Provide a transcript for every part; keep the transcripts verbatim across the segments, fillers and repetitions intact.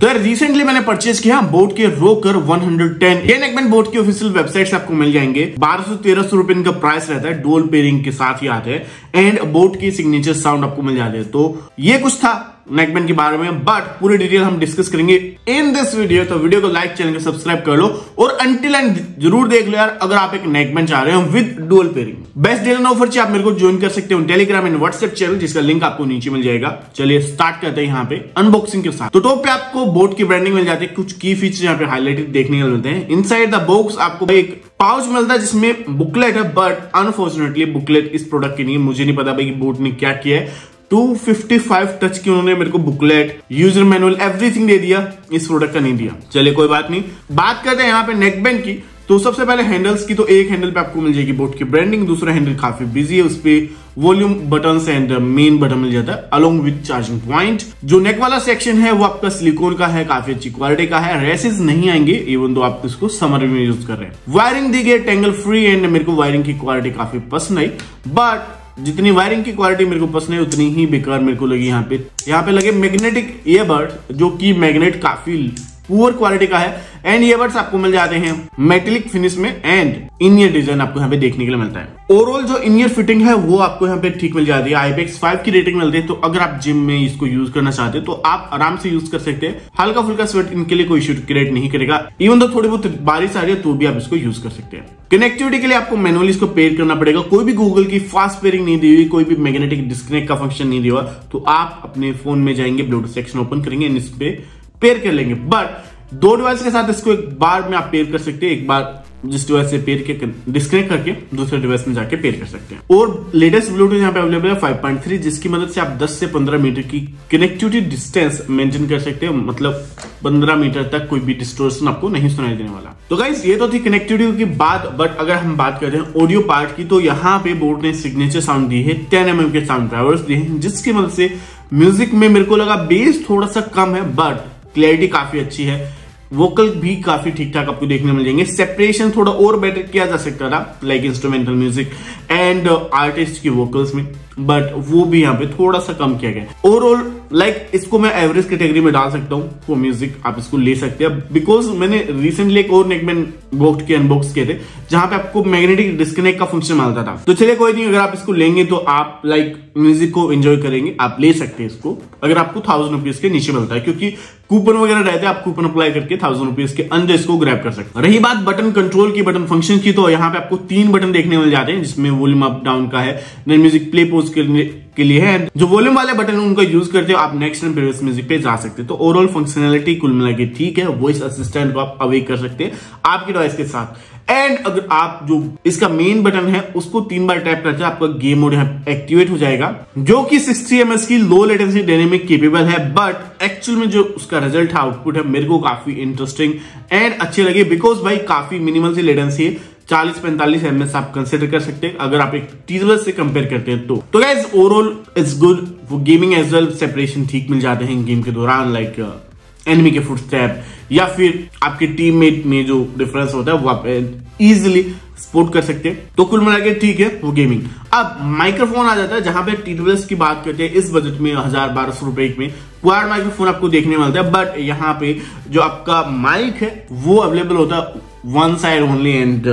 तो यार रिसेंटली मैंने परचेज किया बोट के रोकर वन हंड्रेड टेन। ये नेकबैंड बोट की ऑफिशियल वेबसाइट से आपको मिल जाएंगे। बारह सौ तेरह सौ रुपए इनका प्राइस रहता है, डोल पेयरिंग के साथ ही आते हैं एंड बोट की सिग्नेचर साउंड आपको मिल जाते हैं। तो ये कुछ था नेकबैंड के बारे में, बट पूरी डिटेल हम डिस्कस करेंगे इन दिस वीडियो। तो वीडियो को लाइक, चैनल को सब्सक्राइब कर लो और अंटिल एंड जरूर देख लो यार। अगर आप एक नेकबैंड चाह रहे हो with dual pairing, best deal and offer चाहिए, आप मेरे को ज्वाइन कर सकते हो टेलीग्राम एंड व्हाट्सएप चैनल, जिसका लिंक आपको नीचे मिल जाएगा। चलिए स्टार्ट करते हैं यहाँ पे अनबॉक्सिंग के साथ। तो टॉप पे आपको बोट की ब्रांडिंग मिल जाती है, कुछ की फीचर यहाँ पे हाईलाइटेड देखने को मिलते हैं। इनसाइड द बॉक्स आपको एक पाउच मिलता है जिसमें बुकलेट है, बट अनफॉर्चुनेटली बुकलेट इस प्रोडक्ट की नहीं है। मुझे नहीं पता भाई कि बोट ने क्या किया है। टू फिफ्टी फाइव टच की उन्होंने मेरे को बुकलेट, यूजर मैनुअल, एवरीथिंग दे दिया, इस प्रोडक्ट का नहीं दिया। चलिए कोई बात नहीं, बात करते हैं यहाँ पे नेकबैंड की। तो सबसे पहले हैंडल्स की, तो एक हैंडल पे आपको मिल जाएगी बोट की ब्रांडिंग, दूसरा हैंडल काफी बिजी है, उस पर volume button and main button मिल जाता है अलोंग विद चार्जिंग पॉइंट। जो नेक वाला सेक्शन है वो आपका सिलिकॉन का है, काफी अच्छी क्वालिटी का है, रेसेस नहीं आएंगे इवन तो आप इसको समर में यूज कर रहे हैं। वायरिंग दी गई टेंगल फ्री एंड मेरे को वायरिंग की क्वालिटी काफी पसंद आई, बट जितनी वायरिंग की क्वालिटी मेरे को पसंद है उतनी ही बेकार मेरे को लगी। यहाँ पे यहाँ पे लगे मैग्नेटिक ईयरबड, जो कि मैग्नेट काफी पुअर क्वालिटी का है एंड ईयरबड्स आपको मिल जाते हैं मेटेलिक फिनिश में एंड इन ईयर डिजाइन आपको यहाँ पे देखने के लिए मिलता है। ओवरऑल जो इन ईयर फिटिंग है वो आपको यहाँ पे ठीक मिल जाती है। आई पी एक्स फाइव की रेटिंग मिलती है, तो अगर आप जिम में इसको यूज करना चाहते हैं तो आप आराम से यूज कर सकते हैं। हल्का फुल्का स्वेट इनके लिए कोई इश्यू क्रिएट नहीं करेगा, इवन तो थोड़ी बहुत बारिश आ रही है तो भी आप इसको यूज कर सकते हैं। कनेक्टिविटी के लिए आपको मैनुअली इसको पेयर करना पड़ेगा, कोई भी गूगल की फास्ट पेयरिंग नहीं दी हुई, कोई भी मैग्नेटिक डिस्कनेक्ट का फंक्शन नहीं दिया हुआ। तो आप अपने फोन में जाएंगे, ब्लूटूथ सेक्शन ओपन करेंगे एंड इस पे पेयर कर लेंगे, बट दो डिवाइस के साथ इसको एक बार में आप पेयर कर सकते हैं। एक बार जिस डिवाइस से पेयर के डिस्कनेक्ट करके दूसरे डिवाइस में जाके पेयर कर सकते हैं। और लेटेस्ट ब्लूटूथ यहाँ पे अवेलेबल है फाइव पॉइंट थ्री, जिसकी मदद से आप दस से पंद्रह मीटर की कनेक्टिविटी डिस्टेंस मेंटेन कर सकते हैं, मतलब पंद्रह मीटर तक कोई भी डिस्टोर्शन आपको नहीं सुनाई देने वाला। तो गाइस ये तो थी कनेक्टिविटी की बात, बट अगर हम बात कर रहे हैं ऑडियो पार्ट की, तो यहाँ पे बोट ने सिग्नेचर साउंड दी है, टेन एम एम के साउंड ड्राइवर्स दिए हैं, जिसकी मदद से म्यूजिक में मेरे को लगा बेस थोड़ा सा कम है, बट क्लैरिटी काफी अच्छी है, वोकल भी काफी ठीक ठाक आपको देखने मिल जाएंगे। सेपरेशन थोड़ा और बेटर किया जा सकता था like instrumental music and artist की वोकल्स में, बट वो भी यहाँ पे थोड़ा सा कम किया गया। ओवरऑल लाइक इसको मैं एवरेज कैटेगरी में डाल सकता हूँ, वो म्यूजिक आप इसको ले सकते हैं, बिकॉज मैंने रिसेंटली एक और नेकबैंड बोट के अनबॉक्स किए थे जहां पे आपको मैग्नेटिक डिस्कनेक्ट का फंक्शन मिलता था। तो चलिए कोई नहीं, अगर आप इसको लेंगे तो आप लाइक म्यूजिक को एंजॉय करेंगे, आप ले सकते हैं इसको। अगर आपको थाउजेंड रुपीज के नीचे मिलता है, क्योंकि कूपन वगैरह रहते हैं, आप कूपन अप्लाई करके थाउजेंड रुपीज के अंदर इसको ग्रैब कर सकते हैं। रही बात बटन कंट्रोल की, बटन फंक्शन की, तो यहाँ पे आपको तीन बटन देखने मिल जाते हैं, जिसमें वॉल्यूम अप डाउन का है, देन म्यूजिक प्ले पॉज के लिए है, जो वॉल्यूम वाले बटन उनका यूज करते हो आप नेक्स्ट एंड प्रीवियस म्यूजिक पे जा सकते हैं। तो ओवरऑल फंक्शनलिटी कुल मिला के ठीक है। वॉइस असिस्टेंट को आप अवे कर सकते हैं आपकी डिवाइस के साथ, एंड अगर आप जो इसका मेन बटन है उसको तीन बार टैप करते हैं आपका गेम मोड यहाँ एक्टिवेट हो जाएगा, जो कि सिक्सटी एम एस की लो लेटेंसी देने में केपेबल है। बट एक्चुअल में जो उसका रिजल्ट है, आउटपुट है, मेरे को काफी इंटरेस्टिंग एंड अच्छे लगे, बिकॉज भाई काफी मिनिमल सी लेटेंसी है, चालीस पैंतालीस एमएस आप कंसिडर कर सकते हैं अगर आप एक टीवीएस से कंपेयर करते हैं तो। तो guys overall it's good for gaming as well. Separation ठीक मिल जाते हैं गेम के दौरान, लाइक एनिमी के फुटस्टेप या फिर आपके टीममेट में जो डिफरेंस होता है वो आप इजिली सपोर्ट कर सकते हैं। तो कुल मिला के ठीक है वो गेमिंग। अब माइक्रोफोन आ जाता है, जहां पे टी डब्ल्यू एस की बात करते हैं इस बजट में हजार बारह सौ रुपए में क्वाड माइक्रोफोन आपको देखने मिलता है, बट यहाँ पे जो आपका माइक है वो अवेलेबल होता है वन साइड ओनली एंड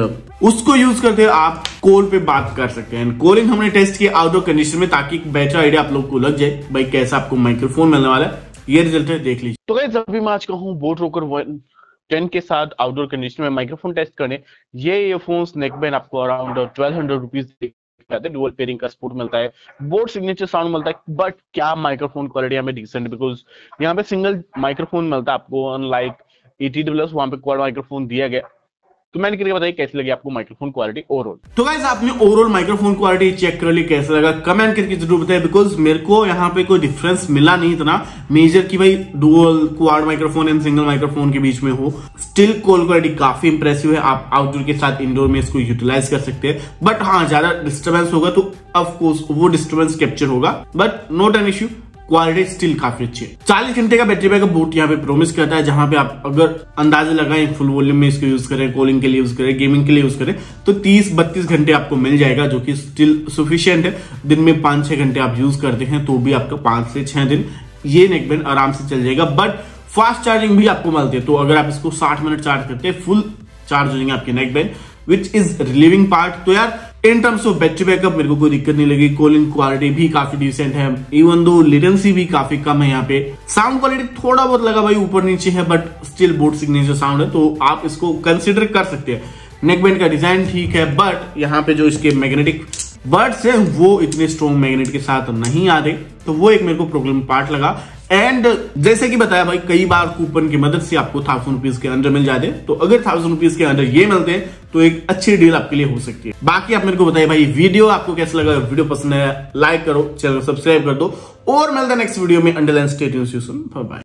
उसको यूज करते आप कॉल पे बात कर सकते हैं। कॉलिंग हमने टेस्ट किया आउटडोर कंडीशन में, ताकि बेटर आइडिया आप लोग को लग जाए भाई कैसा आपको माइक्रोफोन मिलने वाला है। ये रिजल्ट है, देख लीजिए। तो गाइस अभी मैं आज कहूँ बोट रोकर वन टेन के साथ आउटडोर कंडीशन में माइक्रोफोन टेस्ट करने। ये ईयरफोन्स नेकबैंड आपको around twelve hundred rupees dual pairing का सपोर्ट मिलता है, बोट सिग्नेचर साउंड मिलता है, बट क्या माइक्रोफोन क्वालिटी यहाँ पे डिसेंट, बिकॉज यहाँ पे सिंगल माइक्रोफोन मिलता है आपको, अनलाइक टी डब्ल्यू एस वहाँ पे क्वाड माइक्रोफोन दिया गया। तो मैंने के लिए बताइए कैसी लगी आपको माइक्रोफोन क्वालिटी ओवरऑल। तो गाइस आपने ओवरऑल माइक्रोफोन क्वालिटी चेक कर ली, कैसा लगा कमेंट करके जरूर बताइए, बिकॉज मेरे को यहाँ पे कोई डिफरेंस मिला नहीं इतना मेजर कि भाई dual quad microphone and single microphone के बीच में हो। स्टिल कॉल क्वालिटी काफी इंप्रेसिव है, आप आउटडोर के साथ इंडोर में इसको यूटिलाइज कर सकते हैं, बट हाँ ज्यादा डिस्टर्बेंस होगा तो ऑफकोर्स वो डिस्टर्बेंस कैप्चर होगा, but not an issue, quality still काफी अच्छी है। चालीस घंटे का बैटरी बैकअप बोट यहाँ पे प्रॉमिस करता है, जहां पे आप अगर अंदाजा लगाएं फुल वॉल्यूम में इसको यूज करें, कॉलिंग के लिए यूज करें, गेमिंग के लिए यूज करें, तो तीस बत्तीस घंटे आपको मिल जाएगा, जो कि स्टिल सफिशिएंट है। दिन में पांच छह घंटे आप यूज करते हैं तो भी आपका पांच से छह दिन ये नेकबैंड आराम से चल जाएगा। बट फास्ट चार्जिंग भी आपको मिलती है। तो अगर आप इसको साठ मिनट चार्ज करते हैं फुल चार्ज हो जाएंगे आपके neck band, which is relieving part. तो यार in terms of battery backup मेरे को कोई दिक्कत नहीं लगी, कॉलिंग क्वालिटी भी काफी डिसेंट है, इवन दो लेटेंसी भी काफी कम है। यहाँ पे साउंड क्वालिटी थोड़ा बहुत लगा भाई ऊपर नीचे है, but still boat signature sound है, तो आप इसको कंसिडर कर सकते हैं। नेकबैंड का डिजाइन ठीक है, बट यहाँ पे जो इसके मैग्नेटिक बर्ड्स हैं वो इतने स्ट्रॉन्ग मैग्नेट के साथ नहीं आ रहे, तो वो एक मेरे को प्रॉब्लम पार्ट लगा। एंड जैसे कि बताया भाई कई बार कूपन की मदद से आपको थाउजेंड रुपीज के अंदर मिल जाते हैं, तो अगर थाउजेंड रुपीज के अंदर ये मिलते हैं तो एक अच्छी डील आपके लिए हो सकती है। बाकी आप मेरे को बताइए भाई वीडियो आपको कैसा लगा, वीडियो पसंद है लाइक करो, चैनल सब्सक्राइब कर दो, और मिलते हैं नेक्स्ट वीडियो में। Underline stay tune, bye bye.